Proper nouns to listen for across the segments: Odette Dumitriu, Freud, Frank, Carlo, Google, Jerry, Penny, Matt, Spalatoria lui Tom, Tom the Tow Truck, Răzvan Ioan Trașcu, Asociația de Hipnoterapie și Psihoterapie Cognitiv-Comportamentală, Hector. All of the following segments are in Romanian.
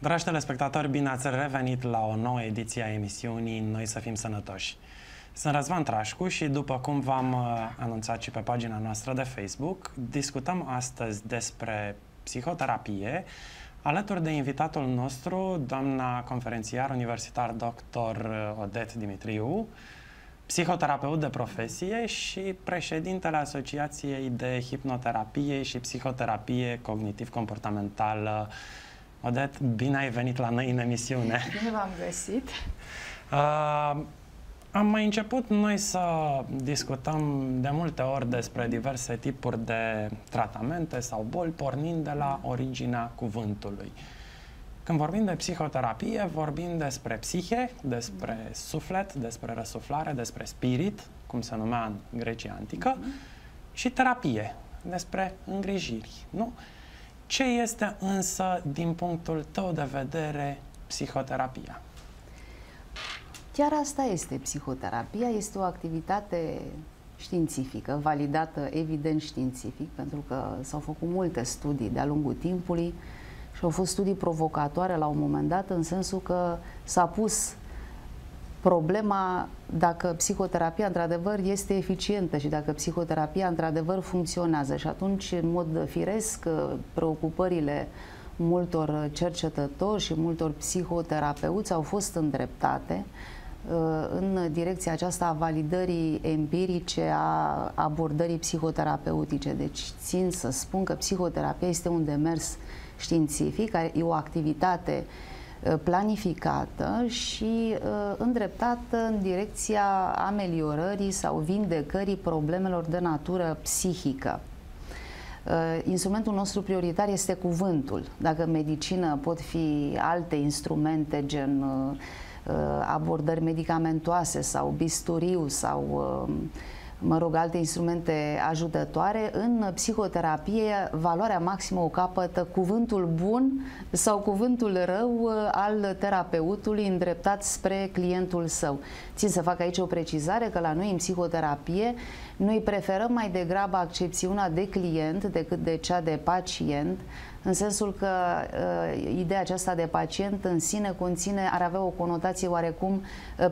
Dragi telespectatori, bine ați revenit la o nouă ediție a emisiunii Noi să fim sănătoși. Sunt Răzvan Trașcu și, după cum v-am anunțat și pe pagina noastră de Facebook, discutăm astăzi despre psihoterapie, alături de invitatul nostru, doamna conferențiar universitar dr. Odette Dumitriu, psihoterapeut de profesie și președintele Asociației de Hipnoterapie și Psihoterapie Cognitiv-Comportamentală. Odette, bine ai venit la noi în emisiune. Bine v-am găsit. Am mai început noi să discutăm de multe ori despre diverse tipuri de tratamente sau boli, pornind de la originea cuvântului. Când vorbim de psihoterapie, vorbim despre psihe, despre suflet, despre răsuflare, despre spirit, cum se numea în Grecia Antică, și terapie, despre îngrijiri, nu? Ce este însă, din punctul tău de vedere, psihoterapia? Chiar asta este psihoterapia. Este o activitate științifică, validată evident științific, pentru că s-au făcut multe studii de-a lungul timpului și au fost studii provocatoare la un moment dat, în sensul că s-a pus problema dacă psihoterapia într-adevăr este eficientă și dacă psihoterapia într-adevăr funcționează. Și atunci, în mod firesc, preocupările multor cercetători și multor psihoterapeuți au fost îndreptate în direcția aceasta a validării empirice a abordării psihoterapeutice. Deci țin să spun că psihoterapia este un demers științific, e o activitate planificată și îndreptată în direcția ameliorării sau vindecării problemelor de natură psihică. Instrumentul nostru prioritar este cuvântul. Dacă în medicină pot fi alte instrumente, gen abordări medicamentoase sau bisturiu sau, mă rog, alte instrumente ajutătoare, în psihoterapie valoarea maximă o capătă cuvântul bun sau cuvântul rău al terapeutului îndreptat spre clientul său. Țin să fac aici o precizare că la noi în psihoterapie noi preferăm mai degrabă accepțiunea de client decât de cea de pacient, în sensul că ideea aceasta de pacient în sine conține, ar avea o conotație oarecum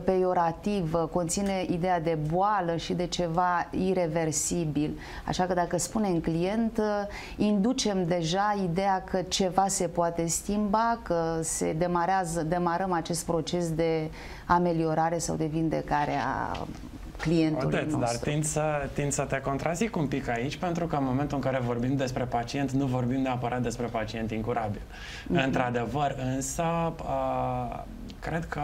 peiorativă, conține ideea de boală și de ceva ireversibil. Așa că dacă spunem client, inducem deja ideea că ceva se poate schimba, că se demarăm acest proces de ameliorare sau de vindecare a clientului nostru. Dar tind să te contrazic un pic aici, pentru că în momentul în care vorbim despre pacient, nu vorbim neapărat despre pacient incurabil. Într-adevăr, însă, cred că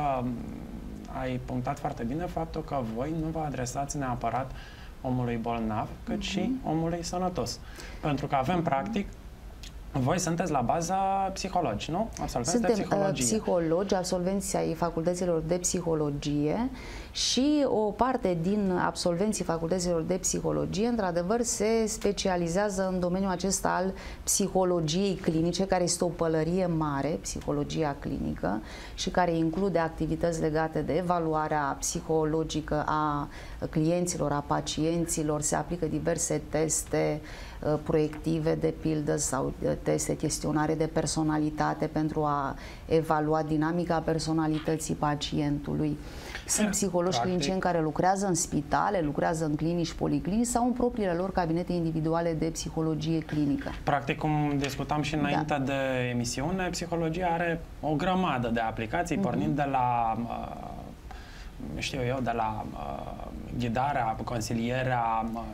ai punctat foarte bine faptul că voi nu vă adresați neapărat omului bolnav, cât și omului sănătos. Pentru că avem, practic, voi sunteți la baza psihologi, nu? Absolvenți de psihologie. Suntem psihologi, absolvenți ai facultăților de psihologie, și o parte din absolvenții facultăților de psihologie, într-adevăr, se specializează în domeniul acesta al psihologiei clinice, care este o pălărie mare, psihologia clinică, și care include activități legate de evaluarea psihologică a clienților, a pacienților, se aplică diverse teste proiective, de pildă, sau teste, chestionare de personalitate pentru a evalua dinamica personalității pacientului. Sunt psihologi clinicieni care lucrează în spitale, lucrează în clinici, policlinici sau în propriile lor cabinete individuale de psihologie clinică. Practic, cum discutam și înainte de emisiune, psihologia are o grămadă de aplicații, pornind de la, ghidarea, consilierea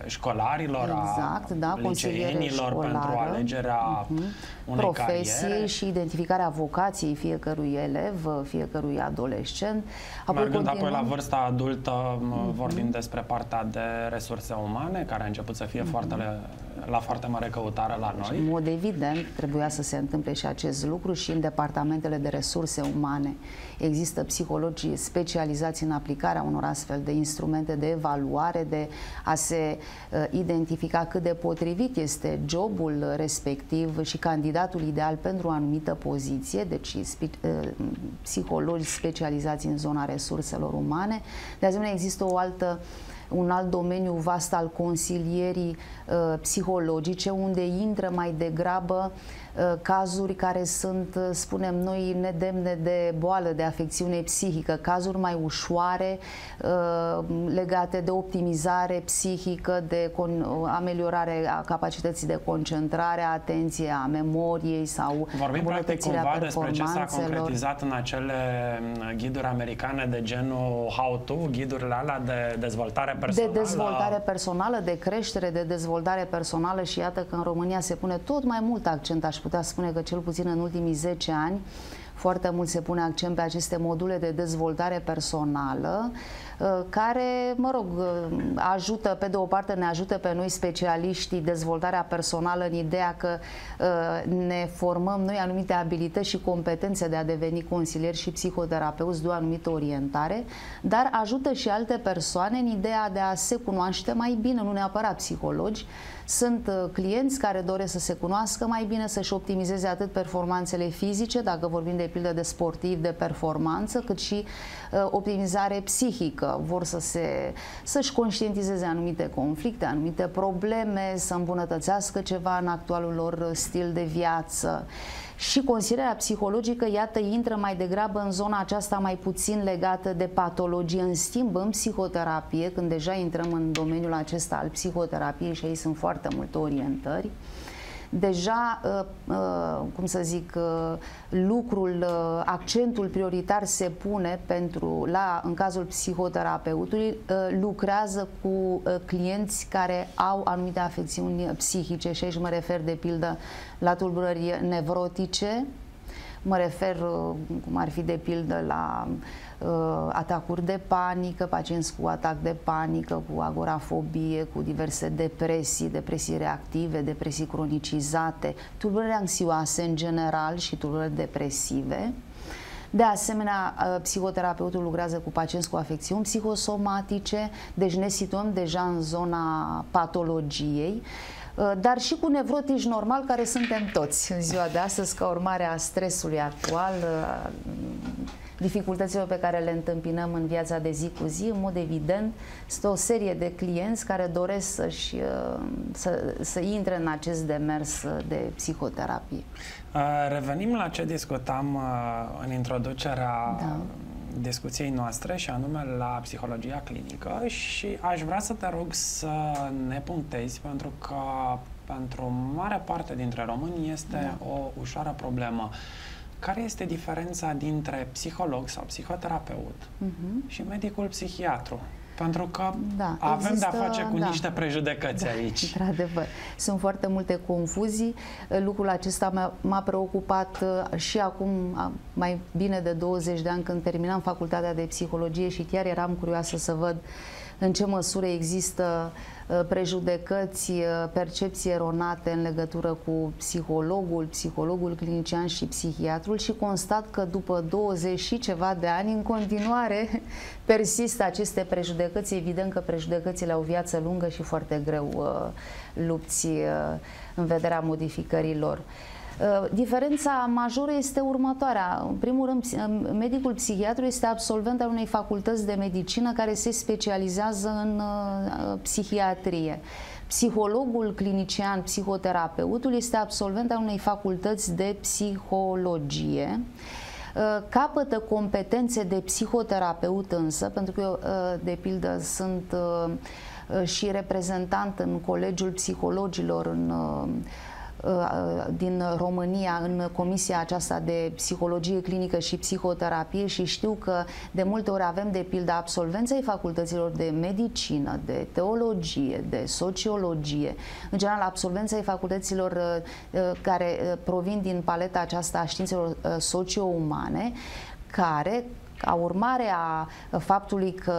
școlarilor, exact, liceenilor, pentru alegerea unei profesii și identificarea vocației fiecărui elev, fiecărui adolescent. Apoi, mergând apoi la vârsta adultă, vorbim despre partea de resurse umane, care a început să fie la foarte mare căutare la noi. În mod evident, trebuia să se întâmple și acest lucru și în departamentele de resurse umane. Există psihologii specializați în aplicarea unor astfel de instrumente de evaluare, de a se identifica cât de potrivit este jobul respectiv și candidatul ideal pentru o anumită poziție, deci psihologi specializați în zona resurselor umane. De asemenea, există un alt domeniu vast al consilierii psihologice, unde intră mai degrabă cazuri care sunt, spunem noi, nedemne de boală, de afecțiune psihică, cazuri mai ușoare legate de optimizare psihică, de ameliorare a capacității de concentrare, a atenției, a memoriei sau vorbim practic cumva despre ce s-a concretizat în acele ghiduri americane de genul how-to, ghidurile alea de dezvoltare personală. De dezvoltare personală, de creștere, de dezvoltare personală și iată că în România se pune tot mai mult accent, aș putea spune că cel puțin în ultimii 10 ani foarte mult se pune accent pe aceste module de dezvoltare personală care, mă rog, ajută, pe de o parte ne ajută pe noi specialiștii dezvoltarea personală în ideea că ne formăm noi anumite abilități și competențe de a deveni consilieri și psihoterapeuți de o anumită orientare, dar ajută și alte persoane în ideea de a se cunoaște mai bine, nu neapărat psihologi. Sunt clienți care doresc să se cunoască mai bine, să-și optimizeze atât performanțele fizice, dacă vorbim de pildă de sportiv, de performanță, cât și optimizare psihică. Vor să-și conștientizeze anumite conflicte, anumite probleme, să îmbunătățească ceva în actualul lor stil de viață. Și consilierea psihologică, iată, intră mai degrabă în zona aceasta mai puțin legată de patologie. În schimb, în psihoterapie, când deja intrăm în domeniul acesta al psihoterapiei și aici sunt foarte multe orientări, deja, cum să zic, lucrul, accentul prioritar se pune pentru, în cazul psihoterapeutului, lucrează cu clienți care au anumite afecțiuni psihice și aici mă refer de pildă la tulburări nevrotice, mă refer cum ar fi de pildă la atacuri de panică, pacienți cu atac de panică, cu agorafobie, cu diverse depresii, depresii reactive, depresii cronicizate, tulburări anxioase în general și tulburări depresive. De asemenea, psihoterapeutul lucrează cu pacienți cu afecțiuni psihosomatice, deci ne situăm deja în zona patologiei, dar și cu nevrotici normal, care suntem toți în ziua de astăzi, ca urmare a stresului actual, dificultăților pe care le întâmpinăm în viața de zi cu zi. În mod evident, este o serie de clienți care doresc să intre în acest demers de psihoterapie. Revenim la ce discutam în introducerea discuției noastre și anume la psihologia clinică și aș vrea să te rog să ne punctezi pentru că pentru mare parte dintre români este o ușoară problemă. Care este diferența dintre psiholog sau psihoterapeut și medicul psihiatru? Pentru că avem de-a face cu niște prejudecăți aici. Într-adevăr, sunt foarte multe confuzii. Lucrul acesta m-a preocupat și acum mai bine de 20 de ani, când terminam facultatea de psihologie și chiar eram curioasă să văd în ce măsură există prejudecăți, percepții eronate în legătură cu psihologul, psihologul clinician și psihiatrul și constat că după 20 și ceva de ani în continuare persistă aceste prejudecăți. Evident că prejudecățile au viață lungă și foarte greu lupți în vederea modificărilor. Diferența majoră este următoarea. În primul rând, medicul psihiatru este absolvent al unei facultăți de medicină care se specializează în psihiatrie. Psihologul clinician, psihoterapeutul, este absolvent al unei facultăți de psihologie. Capătă competențe de psihoterapeut însă, pentru că eu, de pildă, sunt și reprezentant în Colegiul Psihologilor din România, în comisia aceasta de psihologie clinică și psihoterapie și știu că de multe ori avem de pildă absolvenței facultăților de medicină, de teologie, de sociologie, în general absolvenței facultăților care provin din paleta aceasta a științelor socio-umane, care ca urmare a faptului că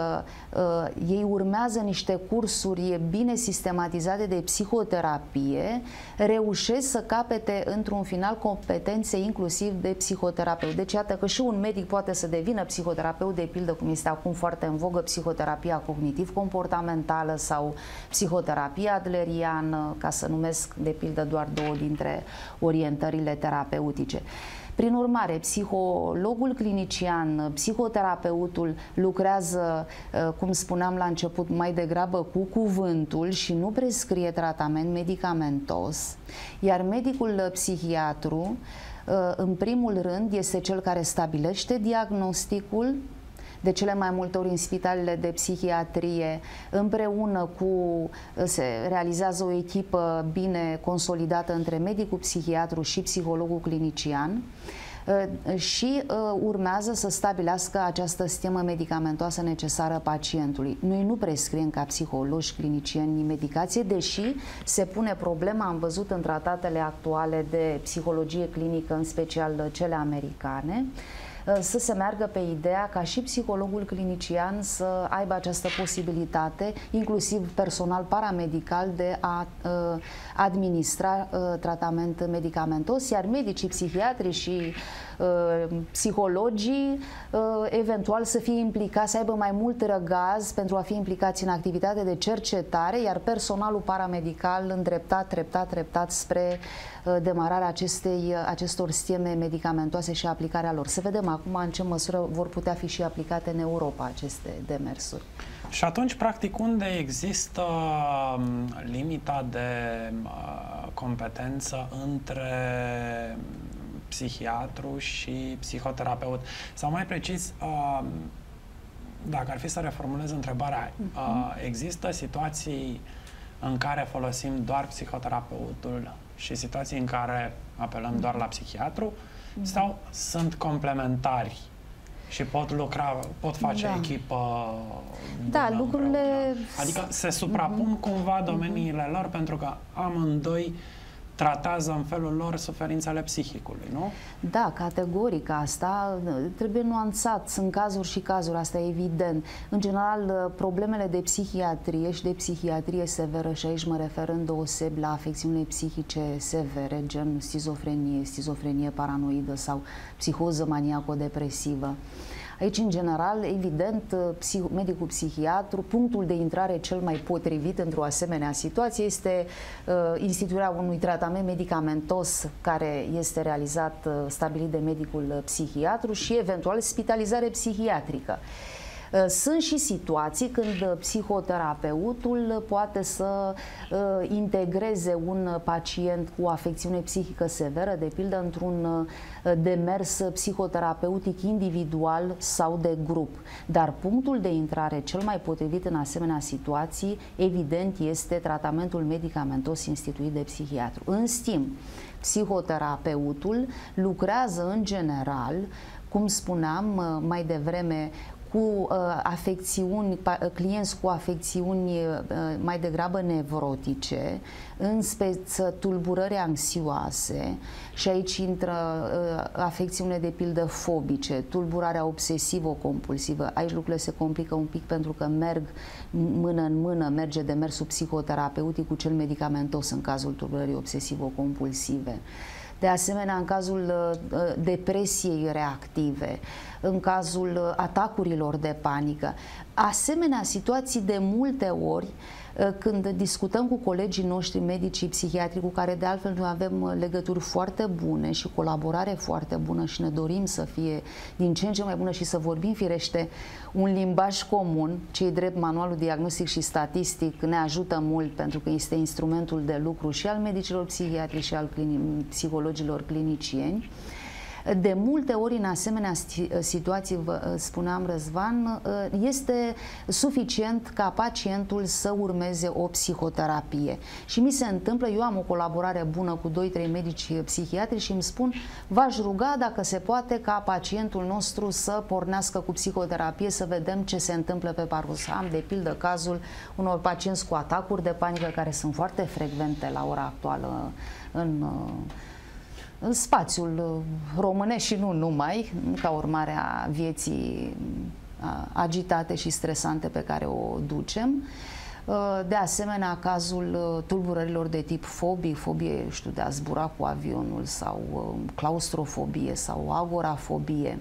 ei urmează niște cursuri bine sistematizate de psihoterapie, reușesc să capete într-un final competențe inclusiv de psihoterapeut. Deci iată că și un medic poate să devină psihoterapeut, de pildă cum este acum foarte în vogă psihoterapia cognitiv-comportamentală sau psihoterapia adleriană, ca să numesc de pildă doar două dintre orientările terapeutice. Prin urmare, psihologul clinician, psihoterapeutul lucrează, cum spuneam la început, mai degrabă cu cuvântul și nu prescrie tratament medicamentos, iar medicul psihiatru, în primul rând, este cel care stabilește diagnosticul, de cele mai multe ori în spitalele de psihiatrie, împreună cu, se realizează o echipă bine consolidată între medicul psihiatru și psihologul clinician și urmează să stabilească această schemă medicamentoasă necesară pacientului. Noi nu prescriem ca psihologi clinicieni medicație, deși se pune problema, am văzut în tratatele actuale de psihologie clinică, în special cele americane, să se meargă pe ideea ca și psihologul clinician să aibă această posibilitate, inclusiv personal paramedical, de a administra tratament medicamentos, iar medicii, psihiatri și psihologii eventual să fie implicați, să aibă mai mult răgaz pentru a fi implicați în activitate de cercetare, iar personalul paramedical îndreptat treptat spre demararea acestor scheme medicamentoase și aplicarea lor. Să vedem acum în ce măsură vor putea fi și aplicate în Europa aceste demersuri. Și atunci, practic, unde există limita de competență între psihiatru și psihoterapeut? Sau mai precis, dacă ar fi să reformulez întrebarea, există situații în care folosim doar psihoterapeutul și situații în care apelăm doar la psihiatru? Sau sunt complementari și pot lucra, pot face echipă? Da, lucrurile... Adică se suprapun cumva domeniile lor, pentru că amândoi tratează în felul lor suferințele psihicului, nu? Da, categoric asta trebuie nuanțat. Sunt cazuri și cazuri, asta e evident. În general, problemele de psihiatrie și de psihiatrie severă, și aici mă refer îndeoseb la afecțiunile psihice severe, gen schizofrenie, schizofrenie paranoidă sau psihoză maniaco-depresivă. Aici, în general, evident, medicul psihiatru, punctul de intrare cel mai potrivit într-o asemenea situație este instituirea unui tratament medicamentos care este realizat, stabilit de medicul psihiatru, și eventual spitalizare psihiatrică. Sunt și situații când psihoterapeutul poate să integreze un pacient cu afecțiune psihică severă, de pildă, într-un demers psihoterapeutic individual sau de grup. Dar punctul de intrare cel mai potrivit în asemenea situații, evident, este tratamentul medicamentos instituit de psihiatru. În schimb, psihoterapeutul lucrează în general, cum spuneam mai devreme, cu afecțiuni, clienți cu afecțiuni mai degrabă nevrotice, în speță tulburări anxioase, și aici intră afecțiune, de pildă, fobice, tulburarea obsesivo-compulsivă. Aici lucrurile se complică un pic pentru că merg mână în mână, merge demersul psihoterapeutic cu cel medicamentos în cazul tulburării obsesivo-compulsive. De asemenea, în cazul depresiei reactive, în cazul atacurilor de panică. Asemenea situații, de multe ori, când discutăm cu colegii noștri medicii psihiatri, cu care de altfel noi avem legături foarte bune și colaborare foarte bună și ne dorim să fie din ce în ce mai bună și să vorbim, firește, un limbaj comun, ce-i drept manualul diagnostic și statistic ne ajută mult, pentru că este instrumentul de lucru și al medicilor psihiatri și al psihologilor clinicieni. De multe ori, în asemenea situații, vă spuneam, Răzvan, este suficient ca pacientul să urmeze o psihoterapie. Și mi se întâmplă, eu am o colaborare bună cu 2-3 medici psihiatri și îmi spun: v-aș ruga dacă se poate ca pacientul nostru să pornească cu psihoterapie, să vedem ce se întâmplă pe parcurs. Am, de pildă, cazul unor pacienți cu atacuri de panică, care sunt foarte frecvente la ora actuală în spațiul românesc și nu numai, ca urmare a vieții agitate și stresante pe care o ducem. De asemenea, cazul tulburărilor de tip fobie, știu, de a zbura cu avionul, sau claustrofobie sau agorafobie.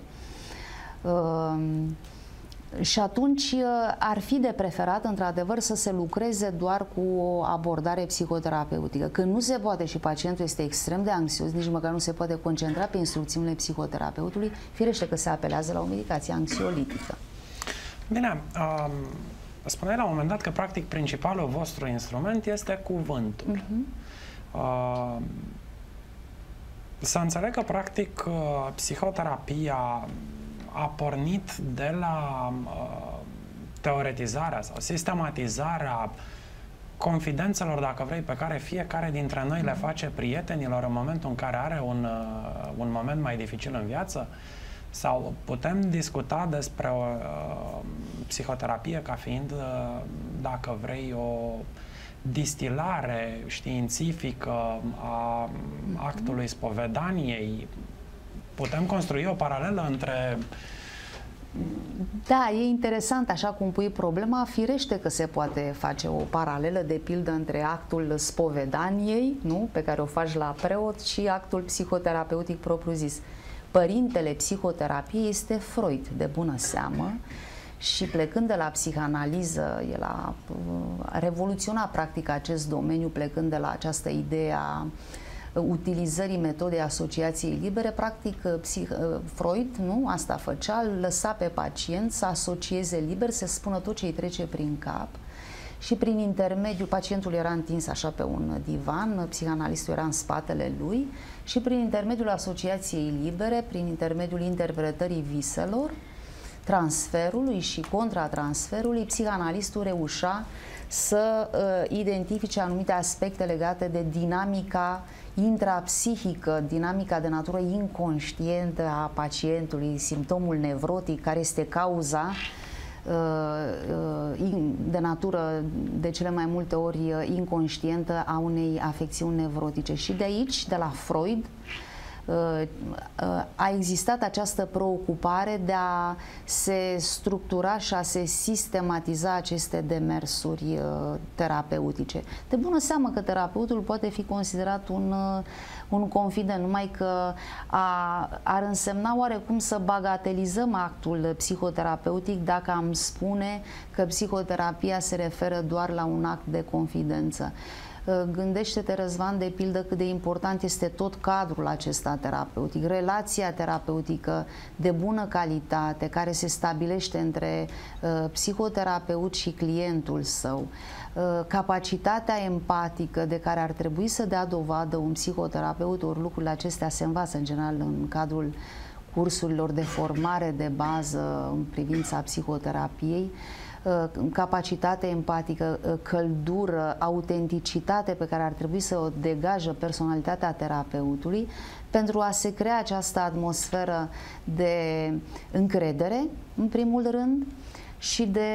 Și atunci ar fi de preferat, într-adevăr, să se lucreze doar cu o abordare psihoterapeutică. Când nu se poate și pacientul este extrem de anxios, nici măcar nu se poate concentra pe instrucțiunile psihoterapeutului, firește că se apelează la o medicație anxiolitică. Bine, spuneai la un moment dat că, practic, principalul vostru instrument este cuvântul. Să înțeleg că, practic, psihoterapia a pornit de la teoretizarea sau sistematizarea confidențelor, dacă vrei, pe care fiecare dintre noi le face prietenilor în momentul în care are un moment mai dificil în viață? Sau putem discuta despre psihoterapie ca fiind, dacă vrei, o distilare științifică a actului spovedaniei? Putem construi o paralelă între... Da, e interesant așa cum pui problema, firește că se poate face o paralelă, de pildă, între actul spovedaniei, nu? Pe care o faci la preot, și actul psihoterapeutic propriu-zis. Părintele psihoterapiei este Freud, de bună seamă, și plecând de la psihanaliză, el a revoluționat practic acest domeniu, plecând de la această idee a utilizării metodei asociației libere. Practic, Freud, nu, asta făcea, lăsa pe pacient să asocieze liber, să spună tot ce îi trece prin cap, și prin intermediul, pacientul era întins așa pe un divan, psihanalistul era în spatele lui, și prin intermediul asociației libere, prin intermediul interpretării viselor, transferului și contratransferului, psihanalistul reușea să identifice anumite aspecte legate de dinamica intrapsihică, dinamica de natură inconștientă a pacientului, simptomul nevrotic, care este cauza de natură de cele mai multe ori inconștientă a unei afecțiuni nevrotice. Și de aici, de la Freud, a existat această preocupare de a se structura și a se sistematiza aceste demersuri terapeutice. De bună seamă că terapeutul poate fi considerat un confident, numai că ar însemna oarecum să bagatelizăm actul psihoterapeutic dacă am spune că psihoterapia se referă doar la un act de confidență. Gândește-te, Răzvan, de pildă, cât de important este tot cadrul acesta terapeutic, relația terapeutică de bună calitate care se stabilește între psihoterapeut și clientul său, capacitatea empatică de care ar trebui să dea dovadă un psihoterapeut. Ori lucrurile acestea se învață în general în cadrul cursurilor de formare de bază în privința psihoterapiei, capacitate empatică, căldură, autenticitate pe care ar trebui să o degajă personalitatea terapeutului pentru a se crea această atmosferă de încredere, în primul rând, și de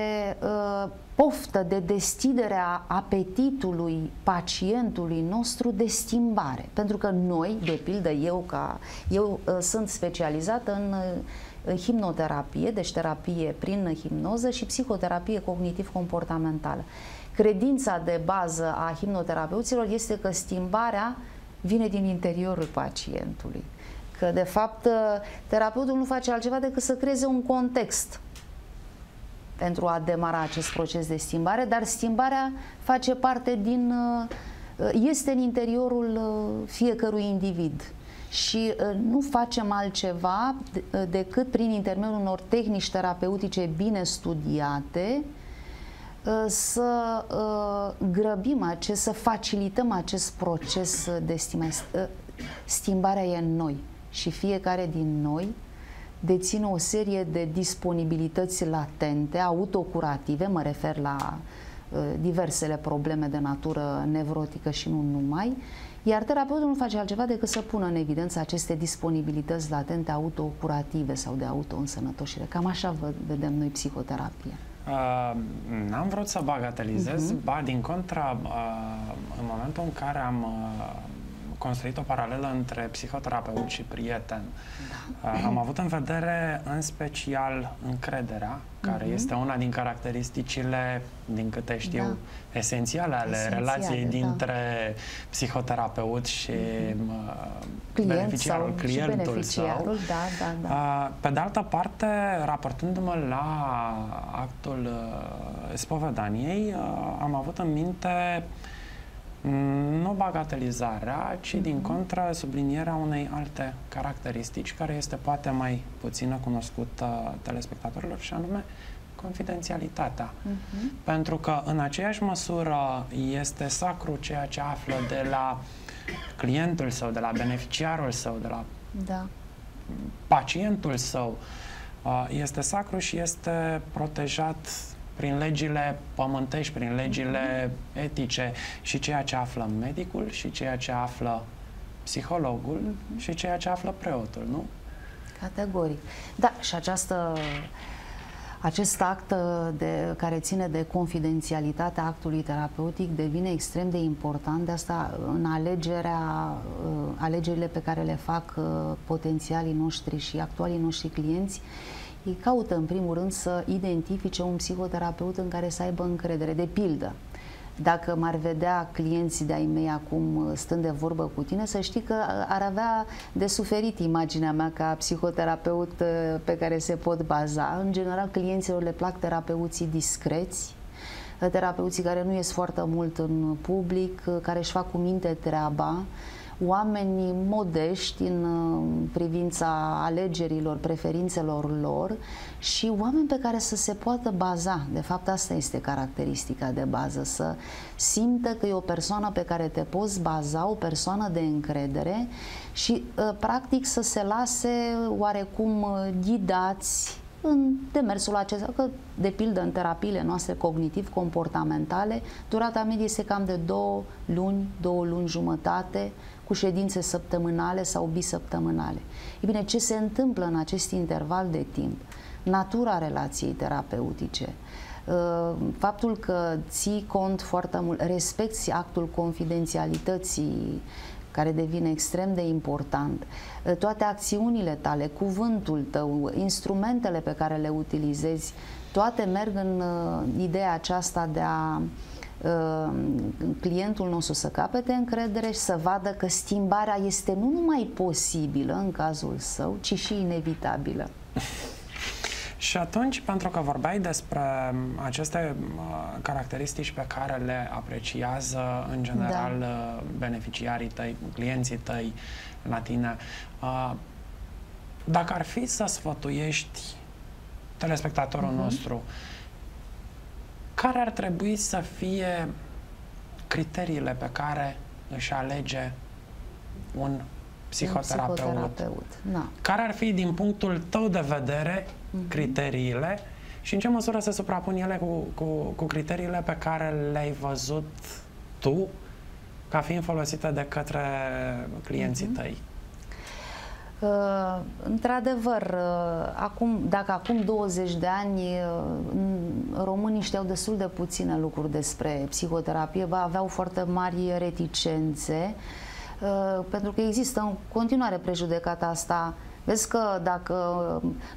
poftă, de deschiderea apetitului pacientului nostru de schimbare. Pentru că noi, de pildă, eu sunt specializată în hipnoterapie, deci terapie prin hipnoză, și psihoterapie cognitiv-comportamentală. Credința de bază a hipnoterapeuților este că schimbarea vine din interiorul pacientului, că de fapt terapeutul nu face altceva decât să creeze un context pentru a demara acest proces de schimbare, dar schimbarea face parte din, este în interiorul fiecărui individ. Și nu facem altceva decât prin intermediul unor tehnici terapeutice bine studiate să grăbim să facilităm acest proces de schimbare. Schimbarea e în noi și fiecare din noi deține o serie de disponibilități latente, autocurative, mă refer la diversele probleme de natură nevrotică și nu numai, iar terapeutul nu face altceva decât să pună în evidență aceste disponibilități latente autocurative sau de autoînsănătoșire. Cam așa vedem noi psihoterapia. N-am vrut să bagatelizez, ba din contra, în momentul în care am construit o paralelă între psihoterapeut și prieten. Da. Am avut în vedere în special încrederea, care este una din caracteristicile, din câte știu, esențiale ale relației dintre psihoterapeut și clientul sau beneficiarul. Pe de altă parte, raportându-mă la actul spovedaniei, am avut în minte nu bagatelizarea, ci din contră sublinierea unei alte caracteristici care este poate mai puțină cunoscută telespectatorilor, și anume confidențialitatea. Pentru că în aceeași măsură este sacru ceea ce află de la clientul său, de la beneficiarul său, de la pacientul său. Este sacru și este protejat prin legile pământești, prin legile etice, și ceea ce află medicul, și ceea ce află psihologul, și ceea ce află preotul, nu? Categoric. Da, și acest act care ține de confidențialitatea actului terapeutic devine extrem de important, de asta în alegerile pe care le fac potențialii noștri și actualii noștri clienți. Ei caută, în primul rând, să identifice un psihoterapeut în care să aibă încredere. De pildă, dacă m-ar vedea clienții de-ai mei acum stând de vorbă cu tine, să știi că ar avea de suferit imaginea mea ca psihoterapeut pe care se pot baza. În general, clienților le plac terapeuții discreți, terapeuții care nu ies foarte mult în public, care își fac cu minte treaba, oamenii modești în privința alegerilor, preferințelor lor, și oameni pe care să se poată baza. De fapt, asta este caracteristica de bază, să simtă că e o persoană pe care te poți baza, o persoană de încredere și, practic, să se lase oarecum ghidați în demersul acesta, că, de pildă, în terapiile noastre cognitiv-comportamentale, durata medie este cam de 2 luni, 2 luni jumătate, cu ședințe săptămânale sau bisăptămânale. E bine, ce se întâmplă în acest interval de timp? Natura relației terapeutice, faptul că ții cont foarte mult, respecti actul confidențialității, care devine extrem de important, toate acțiunile tale, cuvântul tău, instrumentele pe care le utilizezi, toate merg în ideea aceasta de a clientul nostru să capete încredere și să vadă că schimbarea este nu numai posibilă în cazul său, ci și inevitabilă. Și atunci, pentru că vorbeai despre aceste caracteristici pe care le apreciază în general beneficiarii tăi, clienții tăi la tine, dacă ar fi să sfătuiești telespectatorul nostru, care ar trebui să fie criteriile pe care își alege un psihoterapeut? Care ar fi, din punctul tău de vedere, criteriile și în ce măsură se suprapun ele cu criteriile pe care le-ai văzut tu ca fiind folosite de către clienții tăi? Într-adevăr, dacă acum 20 de ani românii știau destul de puține lucruri despre psihoterapie, aveau foarte mari reticențe, pentru că există în continuare prejudecata asta. Vezi că dacă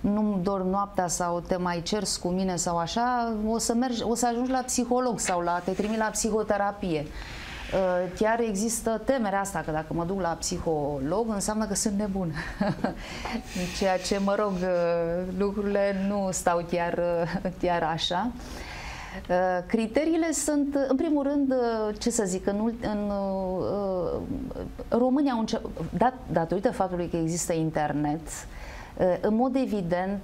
nu-mi dorm noaptea sau te mai cerți cu mine sau așa, o să ajungi la psiholog sau te trimit la psihoterapie. Chiar există temerea asta că dacă mă duc la psiholog înseamnă că sunt nebună. Ceea ce, mă rog, lucrurile nu stau chiar așa. Criteriile sunt, în primul rând, ce să zic, România au început, datorită faptului că există internet, în mod evident,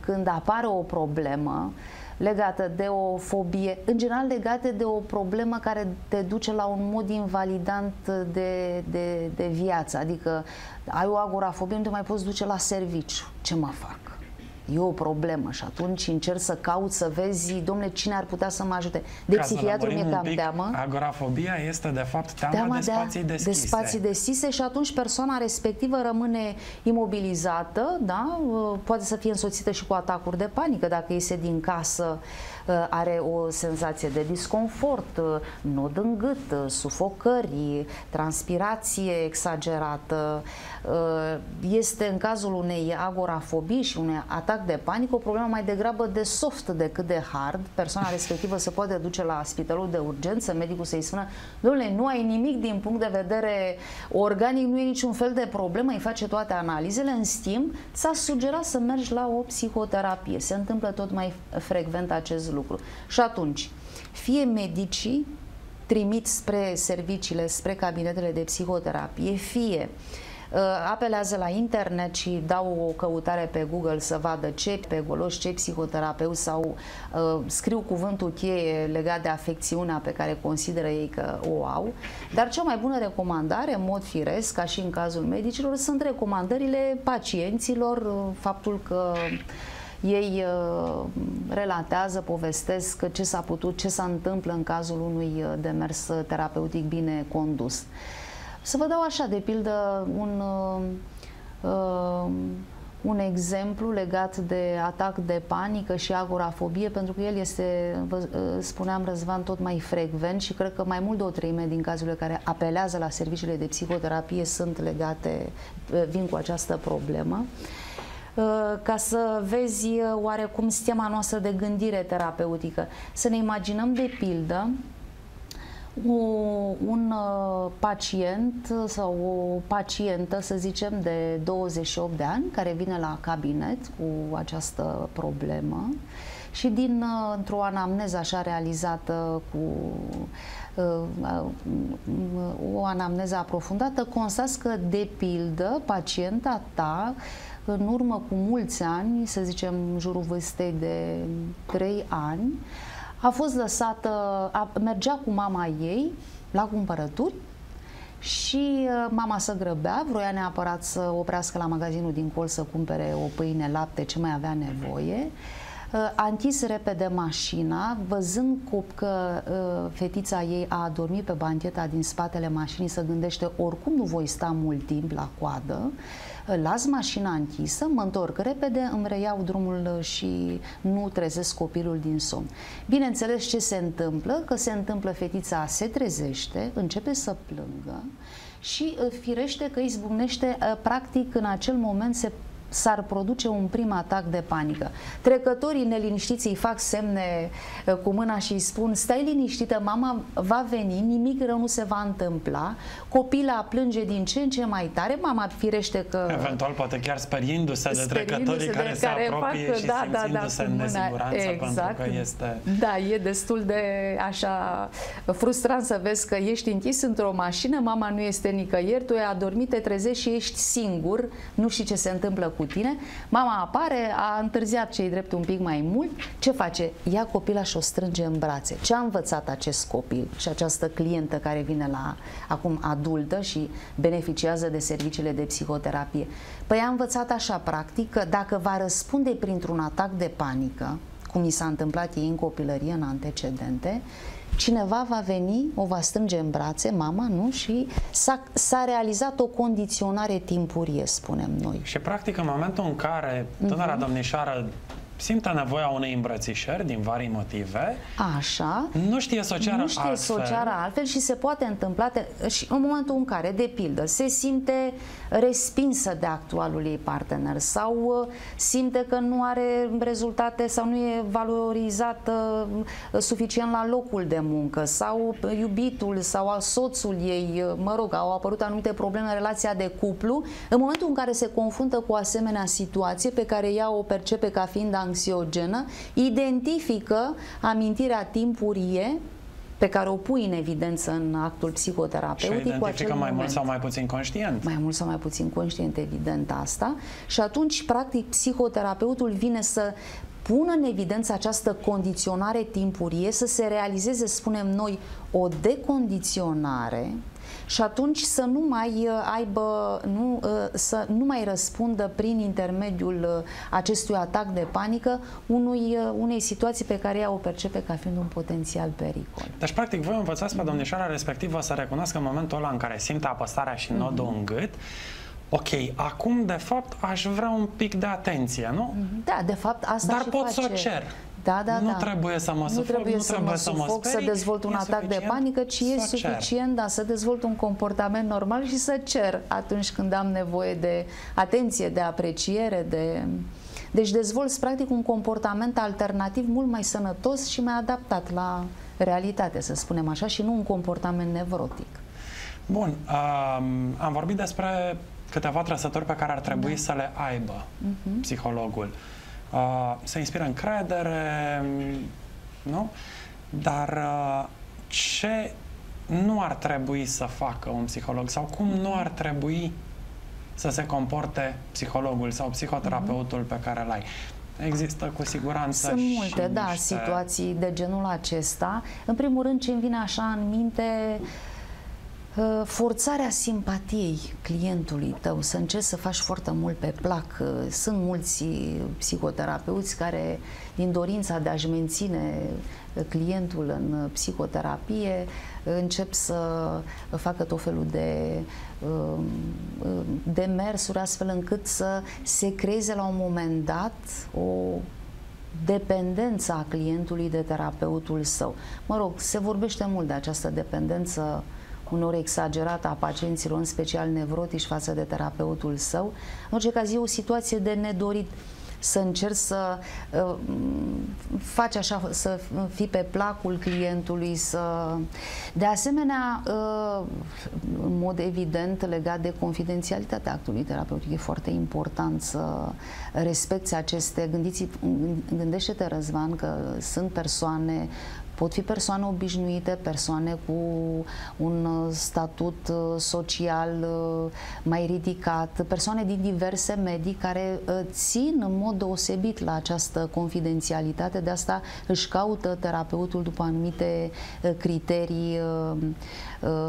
când apare o problemă legată de o fobie, în general legată de o problemă care te duce la un mod invalidant de viață, adică ai o agorafobie, nu te mai poți duce la serviciu. Ce mă fac? e o problemă și atunci încerc să caut, să vezi, domnule, cine ar putea să mă ajute. De psihiatru mi-e cam teamă. Agorafobia este de fapt teama de spații deschise. De spații deschise și atunci persoana respectivă rămâne imobilizată, da? Poate să fie însoțită și cu atacuri de panică, dacă iese din casă are o senzație de disconfort, nod în gât, sufocări, transpirație exagerată. Este în cazul unei agorafobii și unei atac de panică, o problemă mai degrabă de soft decât de hard. Persoana respectivă se poate duce la spitalul de urgență, medicul să-i spună, domnule, nu ai nimic din punct de vedere organic, nu e niciun fel de problemă, îi face toate analizele, în schimb, ți-a sugerat să mergi la o psihoterapie. Se întâmplă tot mai frecvent acest lucru. Și atunci, fie medicii trimit spre serviciile, spre cabinetele de psihoterapie, fie apelează la internet și dau o căutare pe Google să vadă ce psihologi, ce psihoterapeuți sau scriu cuvântul cheie legat de afecțiunea pe care consideră ei că o au. Dar cea mai bună recomandare, în mod firesc, ca și în cazul medicilor, sunt recomandările pacienților, faptul că ei relatează, povestesc ce s-a putut, ce s-a întâmplat în cazul unui demers terapeutic bine condus. Să vă dau așa, de pildă, un exemplu legat de atac de panică și agorafobie, pentru că el este, vă spuneam, Răzvan, tot mai frecvent și cred că mai mult de o treime din cazurile care apelează la serviciile de psihoterapie sunt legate, vin cu această problemă. Ca să vezi oarecum schema noastră de gândire terapeutică. Să ne imaginăm, de pildă, un pacient sau o pacientă, să zicem, de 28 de ani, care vine la cabinet cu această problemă și dintr-o anamneză așa realizată, cu o anamneză aprofundată, constați că, de pildă, pacienta ta, în urmă cu mulți ani, să zicem în jurul vârstei de 3 ani, a fost lăsată, mergea cu mama ei la cumpărături și mama se grăbea, vroia neapărat să oprească la magazinul din colț să cumpere o pâine, lapte, ce mai avea nevoie. A închis repede mașina, văzând că fetița ei a adormit pe bancheta din spatele mașinii, se gândește, oricum nu voi sta mult timp la coadă, las mașina închisă, mă întorc repede, îmi reiau drumul și nu trezesc copilul din somn. Bineînțeles, ce se întâmplă? Că se întâmplă, fetița se trezește, începe să plângă și firește că îi zbucnește, practic în acel moment s-ar produce un prim atac de panică. Trecătorii neliniștiți îi fac semne cu mâna și îi spun, stai liniștită, mama va veni, nimic rău nu se va întâmpla, copila plânge din ce în ce mai tare, mama firește că... Eventual poate chiar speriindu-se de trecătorii care se apropie și simțindu-se în nesiguranță, exact, pentru că este... Da, e destul de așa frustrant să vezi că ești închis într-o mașină, mama nu este nicăieri, tu ai adormit, te trezești și ești singur, nu știi ce se întâmplă cu tine. Mama apare, a întârziat ce-i drept un pic mai mult. Ce face? Ia copila și o strânge în brațe. Ce a învățat acest copil și această clientă care vine la acum adultă și beneficiază de serviciile de psihoterapie? Păi a învățat așa, practic, că dacă va răspunde printr-un atac de panică, cum i s-a întâmplat ei în copilărie, în antecedente, cineva va veni, o va strânge în brațe, mama, nu? Și s-a realizat o condiționare timpurie, spunem noi. Și practic în momentul în care tânăra domnișoară simte nevoia unei îmbrățișări din vari motive, așa, nu știe să o ceară altfel. Nu știe să o ceară altfel și se poate întâmpla și în momentul în care, de pildă, se simte respinsă de actualul ei partener sau simte că nu are rezultate sau nu e valorizată suficient la locul de muncă sau iubitul sau soțul ei, mă rog, au apărut anumite probleme în relația de cuplu, în momentul în care se confruntă cu o asemenea situație pe care ea o percepe ca fiind anxiogenă, identifică amintirea timpurie pe care o pui în evidență în actul psihoterapeutic. Și identifică mai mult sau mai puțin conștient. Mai mult sau mai puțin conștient, evident, asta. Și atunci, practic, psihoterapeutul vine să pună în evidență această condiționare timpurie, să se realizeze, spunem noi, o decondiționare și atunci să nu mai aibă, să nu mai răspundă prin intermediul acestui atac de panică unei situații pe care ea o percepe ca fiind un potențial pericol. Deci, practic, voi învățați pe domnișoara respectivă să recunoască în momentul ăla în care simte apăsarea și nodul în gât. Ok, acum, de fapt, aș vrea un pic de atenție, nu? Da, de fapt, asta și face. Dar pot să o cer. Da, da, nu trebuie să mă sufoc, nu trebuie să dezvolt un atac de panică, ci e suficient să dezvolt un comportament normal și să cer atunci când am nevoie de atenție, de apreciere, de... Deci dezvolți, practic, un comportament alternativ mult mai sănătos și mai adaptat la realitate, să spunem așa, și nu un comportament nevrotic. Bun, am vorbit despre câteva trăsături pe care ar trebui să le aibă psihologul. Se inspiră încredere, nu? Dar ce nu ar trebui să facă un psiholog sau cum nu ar trebui să se comporte psihologul sau psihoterapeutul pe care îl ai? Există cu siguranță. Sunt multe, și da, situații de genul acesta. În primul rând, ce-mi vine așa în minte... Forțarea simpatiei clientului tău, să încerci să faci foarte mult pe plac. Sunt mulți psihoterapeuți care, din dorința de a-și menține clientul în psihoterapie, încep să facă tot felul de demersuri astfel încât să se creeze la un moment dat o dependență a clientului de terapeutul său. Mă rog, se vorbește mult de această dependență unor exagerată a pacienților, în special nevrotici, față de terapeutul său. În orice caz, e o situație de nedorit să încerci să faci așa, să fii pe placul clientului, să... De asemenea, în mod evident, legat de confidențialitatea actului terapeutic, e foarte important să respecti aceste... Gândește-te, Răzvan, că sunt persoane... Pot fi persoane obișnuite, persoane cu un statut social mai ridicat, persoane din diverse medii care țin în mod deosebit la această confidențialitate, de asta își caută terapeutul după anumite criterii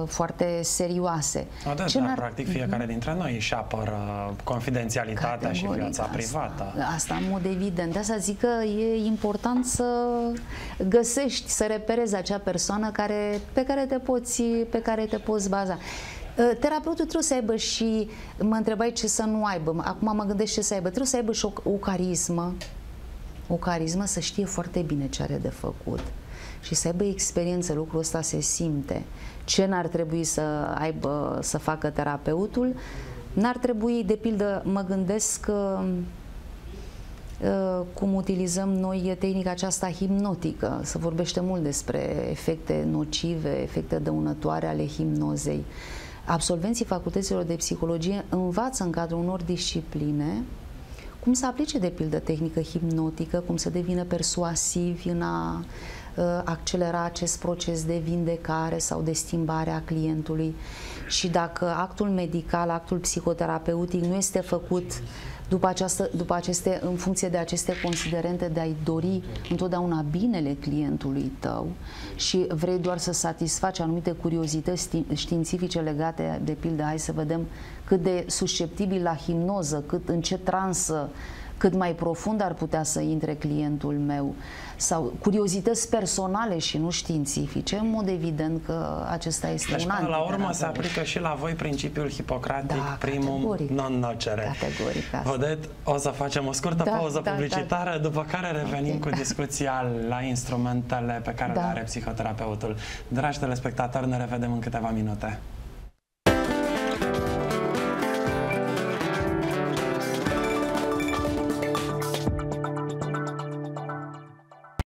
foarte serioase. Da, dar practic fiecare dintre noi își apără confidențialitatea și viața privată. Asta în mod evident. De asta zic că e important să găsești, să reperezi acea persoană pe care te poți baza. Terapeutul trebuie să aibă și, mă întrebai ce să nu aibă, acum mă gândesc ce să aibă, trebuie să aibă și o carismă, să știe foarte bine ce are de făcut și să aibă experiență, lucrul ăsta se simte. Ce n-ar trebui să facă terapeutul? N-ar trebui, de pildă, mă gândesc că cum utilizăm noi tehnica aceasta hipnotică. Se vorbește mult despre efecte nocive, efecte dăunătoare ale hipnozei. Absolvenții facultăților de psihologie învață în cadrul unor discipline cum să aplice, de pildă, tehnică hipnotică, cum să devină persuasivi în a accelera acest proces de vindecare sau de schimbare a clientului. Și dacă actul medical, actul psihoterapeutic nu este făcut în funcție de aceste considerente de a-i dori întotdeauna binele clientului tău și vrei doar să satisfaci anumite curiozități științifice legate, de pildă, hai să vedem cât de susceptibil la hipnoză, în ce transă, cât mai profund ar putea să intre clientul meu, sau curiozități personale și nu științifice, în mod evident că acesta este un antiterapeut. Deci, până la urmă, se aplică și la voi principiul hipocratic, da, primum non nocere. Categoric. Odette, o să facem o scurtă pauză publicitară, după care revenim cu discuția la instrumentele pe care le are psihoterapeutul. Dragi telespectatori, ne revedem în câteva minute.